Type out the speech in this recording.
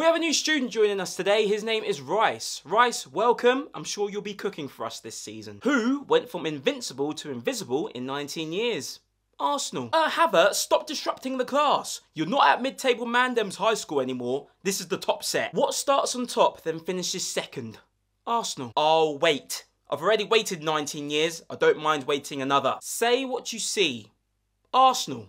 We have a new student joining us today. His name is Rice. Rice, welcome. I'm sure you'll be cooking for us this season. Who went from invincible to invisible in 19 years? Arsenal. Havertz, stop disrupting the class. You're not at mid-table Mandem's High School anymore. This is the top set. What starts on top then finishes second? Arsenal. Oh, wait. I've already waited 19 years. I don't mind waiting another. Say what you see. Arsenal.